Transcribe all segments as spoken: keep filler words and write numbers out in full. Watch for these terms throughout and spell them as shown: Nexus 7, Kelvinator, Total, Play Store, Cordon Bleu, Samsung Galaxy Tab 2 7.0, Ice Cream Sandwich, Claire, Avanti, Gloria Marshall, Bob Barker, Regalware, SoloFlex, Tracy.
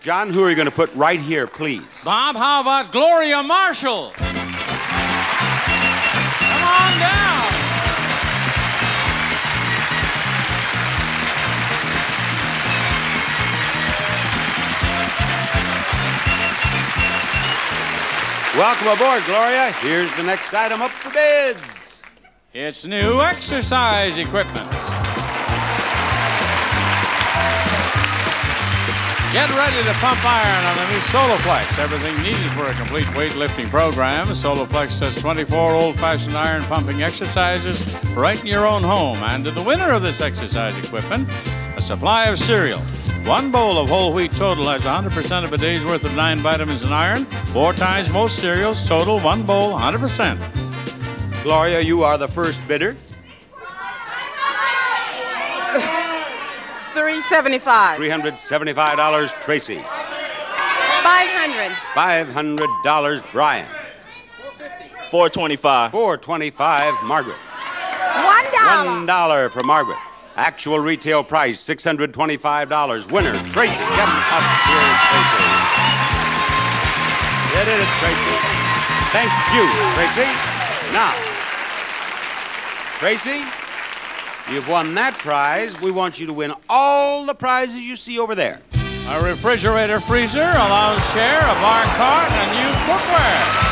John, who are you going to put right here, please? Bob, how about Gloria Marshall? Come on down. Welcome aboard, Gloria. Here's the next item up for bids. It's new exercise equipment. Get ready to pump iron on the new SoloFlex. Everything needed for a complete weightlifting program. SoloFlex does twenty-four old-fashioned iron pumping exercises right in your own home. And to the winner of this exercise equipment, a supply of cereal. One bowl of whole wheat Total has one hundred percent of a day's worth of nine vitamins and iron. Four times most cereals. Total, one bowl, one hundred percent. Gloria, you are the first bidder. three seventy-five. three hundred seventy-five dollars, Tracy. five hundred. five hundred dollars, Brian. four twenty-five. four twenty-five, Margaret. one dollar. one dollar for Margaret. Actual retail price, six hundred twenty-five dollars. Winner, Tracy. Come up here, Tracy. You did it, Tracy. Thank you, Tracy. Now, Tracy, you've won that prize. We want you to win all the prizes you see over there. A refrigerator freezer, a lounge chair, a bar cart, and new cookware.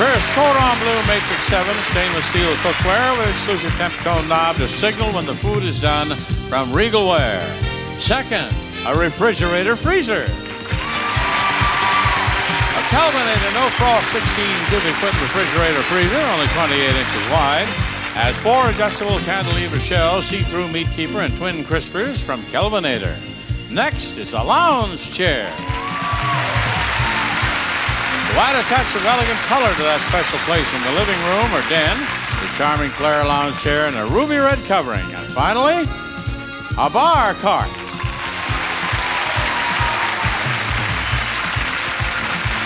First, Cordon Bleu Matrix seven stainless steel cookware with exclusive temp tone knob to signal when the food is done from Regalware. Second, a refrigerator freezer. Kelvinator No Frost sixteen cubic foot refrigerator freezer, only twenty-eight inches wide. Has four adjustable cantilever shelves, see-through meat keeper, and twin crispers from Kelvinator. Next is a lounge chair. To add a touch of elegant color to that special place in the living room or den, the charming Claire lounge chair and a ruby red covering. And finally, a bar cart.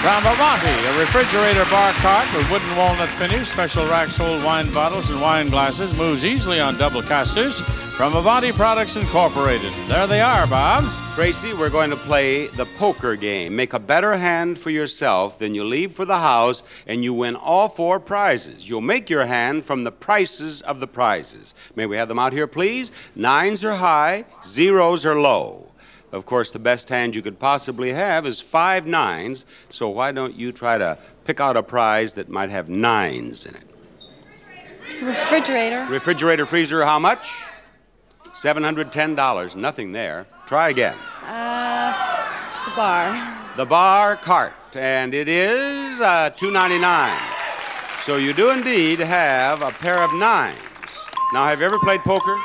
From Avanti, a refrigerator bar cart with wooden walnut finish, special racks hold wine bottles and wine glasses, moves easily on double casters. From Avanti Products Incorporated. There they are, Bob. Tracy, we're going to play the poker game. Make a better hand for yourself than you leave for the house, and you win all four prizes. You'll make your hand from the prices of the prizes. May we have them out here, please? Nines are high, zeros are low. Of course, the best hand you could possibly have is five nines, so why don't you try to pick out a prize that might have nines in it? Refrigerator. Refrigerator freezer, how much? seven hundred ten dollars, nothing there. Try again. Uh, the bar. The bar cart, and it is uh, two ninety-nine. So you do indeed have a pair of nines. Now, have you ever played poker?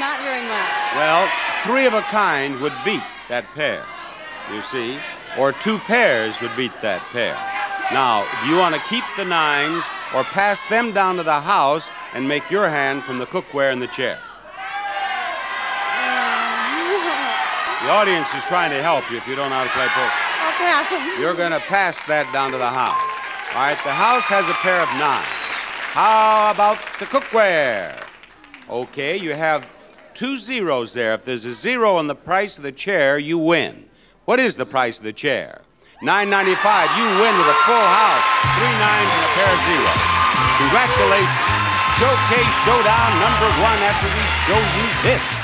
Not very much. Well, three of a kind would beat that pair, you see, or two pairs would beat that pair. Now, do you want to keep the nines or pass them down to the house and make your hand from the cookware and the chair? Uh... The audience is trying to help you if you don't know how to play poker. I'll pass them. You're going to pass that down to the house. All right, the house has a pair of nines. How about the cookware? Okay, you have two zeros there. If there's a zero on the price of the chair, you win. What is the price of the chair? nine ninety-five. You win with a full house. Three nines and a pair of zeros. Congratulations. Showcase showdown number one after we show you this.